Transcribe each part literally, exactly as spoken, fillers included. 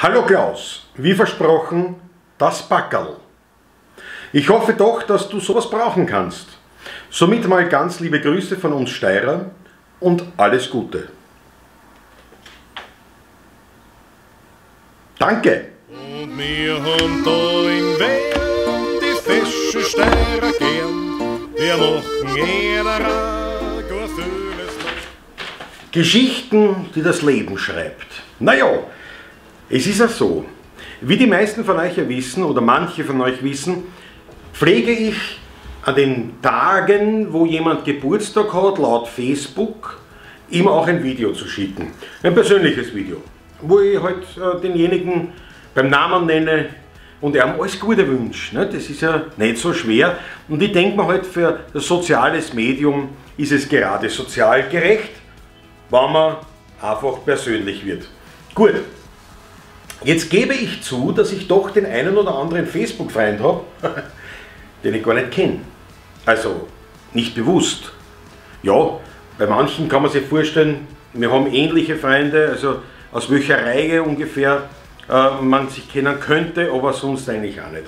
Hallo Klaus, wie versprochen, das Backerl. Ich hoffe doch, dass du sowas brauchen kannst. Somit mal ganz liebe Grüße von uns Steirern und alles Gute. Danke! Und wir haben da in Wien die feschen Steirer gern. Wir machen jeder gar vieles. Geschichten, die das Leben schreibt. Naja, es ist ja so, wie die meisten von euch ja wissen, oder manche von euch wissen, pflege ich an den Tagen, wo jemand Geburtstag hat, laut Facebook, immer auch ein Video zu schicken. Ein persönliches Video, wo ich halt äh, denjenigen beim Namen nenne und er alles Gute wünsche. Ne? Das ist ja nicht so schwer. Und ich denke mir halt, für das soziales Medium ist es gerade sozial gerecht, wenn man einfach persönlich wird. Gut. Jetzt gebe ich zu, dass ich doch den einen oder anderen Facebook-Feind habe, den ich gar nicht kenne. Also, nicht bewusst. Ja, bei manchen kann man sich vorstellen, wir haben ähnliche Feinde, also aus welcher Reihe ungefähr äh, man sich kennen könnte, aber sonst eigentlich auch nicht.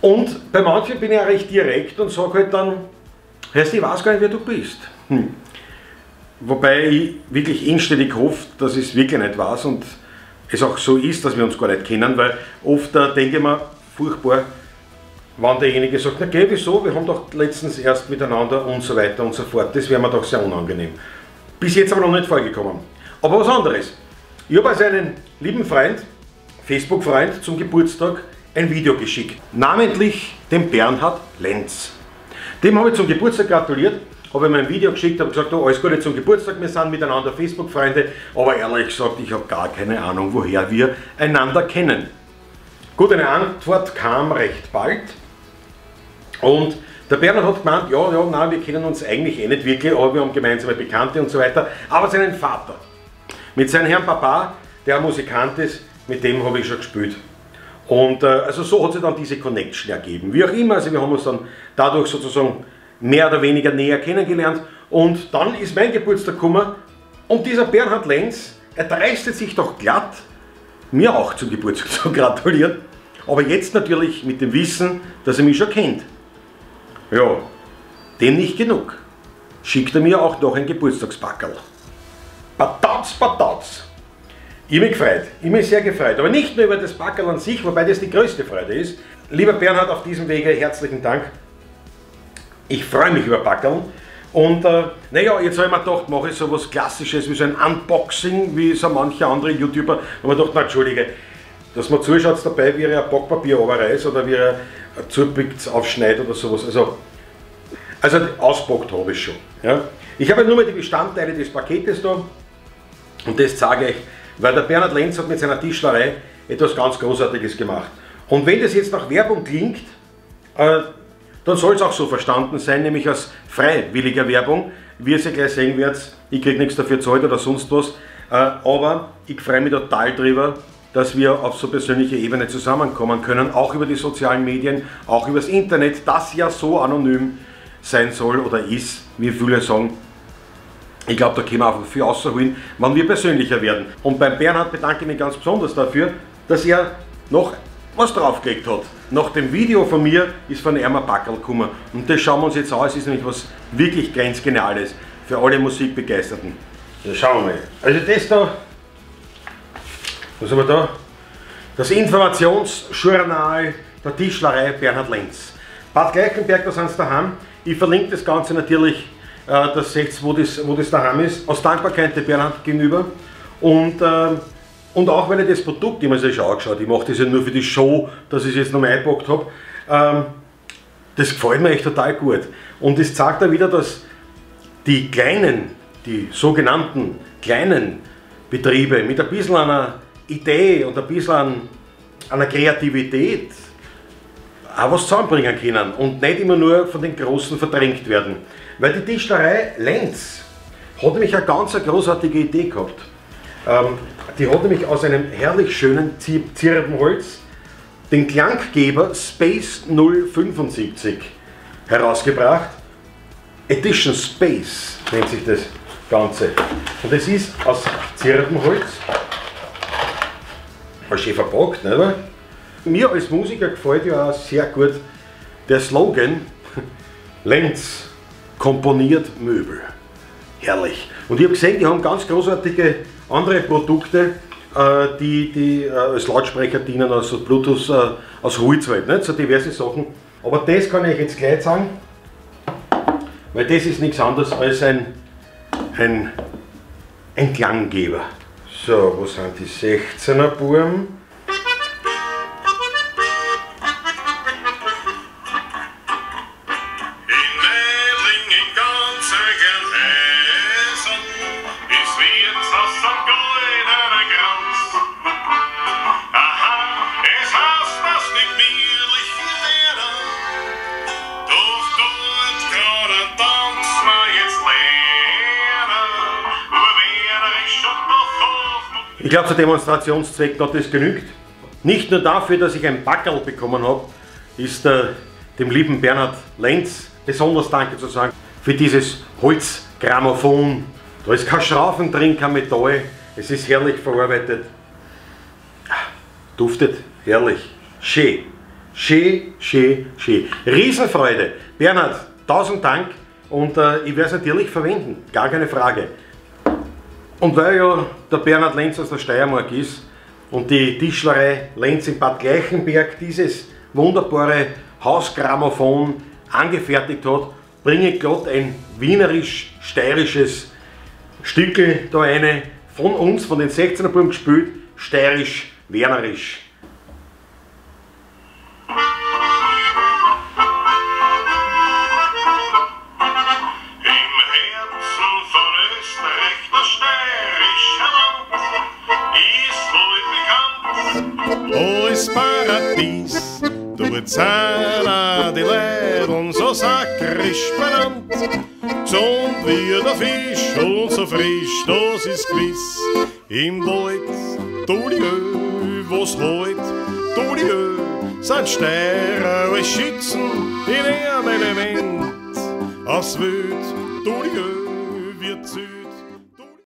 Und bei manchen bin ich auch recht direkt und sage halt dann, heißt, ich weiß gar nicht, wer du bist. Hm. Wobei ich wirklich inständig hoffe, dass ich es wirklich nicht weiß und es auch so ist, dass wir uns gar nicht kennen, weil oft äh, denke ich mir, furchtbar, wenn derjenige sagt, na geh, wieso, wir haben doch letztens erst miteinander und so weiter und so fort, das wäre mir doch sehr unangenehm. Bis jetzt aber noch nicht vorgekommen. Aber was anderes, ich habe also einen lieben Freund, Facebook-Freund, zum Geburtstag ein Video geschickt, namentlich dem Bernhard Lenz. Dem habe ich zum Geburtstag gratuliert, habe ihm ein Video geschickt, habe gesagt, oh, alles Gute zum Geburtstag, wir sind miteinander Facebook-Freunde, aber ehrlich gesagt, ich habe gar keine Ahnung, woher wir einander kennen. Gut, eine Antwort kam recht bald und der Bernhard hat gemeint, ja, ja, nein, wir kennen uns eigentlich eh nicht wirklich, aber wir haben gemeinsame Bekannte und so weiter, aber seinen Vater, mit seinem Herrn Papa, der Musikant ist, mit dem habe ich schon gespielt. Und äh, also so hat sich dann diese Connection ergeben, wie auch immer, also wir haben uns dann dadurch sozusagen mehr oder weniger näher kennengelernt und dann ist mein Geburtstag gekommen und dieser Bernhard Lenz, er dreistet sich doch glatt, mir auch zum Geburtstag zu gratulieren, aber jetzt natürlich mit dem Wissen, dass er mich schon kennt. Ja, dem nicht genug, schickt er mir auch noch ein Geburtstagspackerl. Patatz, patatz! Ich mich gefreut, ich mich sehr gefreut, aber nicht nur über das Packerl an sich, wobei das die größte Freude ist. Lieber Bernhard, auf diesem Wege herzlichen Dank. Ich freue mich über Packerl und äh, naja, jetzt habe ich mir gedacht, mache ich so was Klassisches wie so ein Unboxing, wie so manche andere YouTuber. Aber ich dachte, na, entschuldige, dass man zuschaut dabei, wie er ein Backpapier runterreißt oder wie er Zurpicks aufschneidet oder sowas. Also, also ausgepackt habe ich schon. Ja. Ich habe nur mal die Bestandteile des Paketes da und das zeige ich, weil der Bernhard Lenz hat mit seiner Tischlerei etwas ganz Großartiges gemacht. Und wenn das jetzt nach Werbung klingt, äh, dann soll es auch so verstanden sein, nämlich als freiwilliger Werbung. Wie ihr es ja gleich sehen werdet, ich kriege nichts dafür zahlt oder sonst was, aber ich freue mich total drüber, dass wir auf so persönlicher Ebene zusammenkommen können, auch über die sozialen Medien, auch über das Internet, das ja so anonym sein soll oder ist, wie viele sagen. Ich glaube, da können wir einfach viel rausholen, wenn wir persönlicher werden. Und beim Bernhard bedanke ich mich ganz besonders dafür, dass er noch was draufgelegt hat. Nach dem Video von mir ist von einem Packerl gekommen. Und das schauen wir uns jetzt an, es ist nämlich was wirklich grenzgeniales für alle Musikbegeisterten. Das schauen wir mal. Also das da, was haben wir da? Das Informationsjournal der Tischlerei Bernhard Lenz. Bad Gleichenberg, da sind sie daheim. Ich verlinke das Ganze natürlich, äh, dass ihr seht, wo das, wo das daheim ist. Aus Dankbarkeit der Bernhard gegenüber. Und äh, Und auch wenn ich das Produkt immer so schau geschaut, ich mache das ja nur für die Show, dass ich es jetzt nochmal eingepackt habe, ähm, das gefällt mir echt total gut. Und das zeigt auch wieder, dass die kleinen, die sogenannten kleinen Betriebe mit ein bisschen einer Idee und ein bisschen an, einer Kreativität auch was zusammenbringen können und nicht immer nur von den Großen verdrängt werden. Weil die Tischlerei Lenz hat nämlich eine ganz großartige Idee gehabt. Ähm, Die hat nämlich aus einem herrlich schönen Zirbenholz den Klanggeber Space null fünfundsiebzig herausgebracht. Edition Space nennt sich das Ganze. Und es ist aus Zirbenholz. War schön verpackt, nicht wahr? Mir als Musiker gefällt ja auch sehr gut der Slogan, Lenz komponiert Möbel. Herrlich. Und ich habe gesehen, die haben ganz großartige andere Produkte, die, die als Lautsprecher dienen, also Bluetooth, als Ruhezeit, nicht? So diverse Sachen. Aber das kann ich jetzt gleich sagen, weil das ist nichts anderes als ein, ein, ein Klanggeber. So, wo sind die sechzehner Buam? Ich glaube, zu Demonstrationszwecken hat das genügt. Nicht nur dafür, dass ich ein Backerl bekommen habe, ist äh, dem lieben Bernhard Lenz besonders Danke zu sagen für dieses Holzgrammophon. Da ist kein Schrauben drin, kein Metall, es ist herrlich verarbeitet. Duftet, herrlich. Schön, schön, schön, schön. Riesenfreude. Bernhard, tausend Dank und äh, ich werde es natürlich verwenden, gar keine Frage. Und weil ja der Bernhard Lenz aus der Steiermark ist und die Tischlerei Lenz in Bad Gleichenberg dieses wunderbare Hausgrammophon angefertigt hat, bringe ich gerade ein wienerisch-steirisches Stückel da eine von uns, von den sechzehner Buben gespielt, steirisch-wienerisch. Paradies, dort sind die Läden so sakrisch benannt. Gesund wie der Fisch und so frisch, das ist gewiss. Im Wald, Tudieu, wo's heut, Tudieu, sind Steirer als Schützen in ihrem Element. Als Wild, Tudieu, wird Zü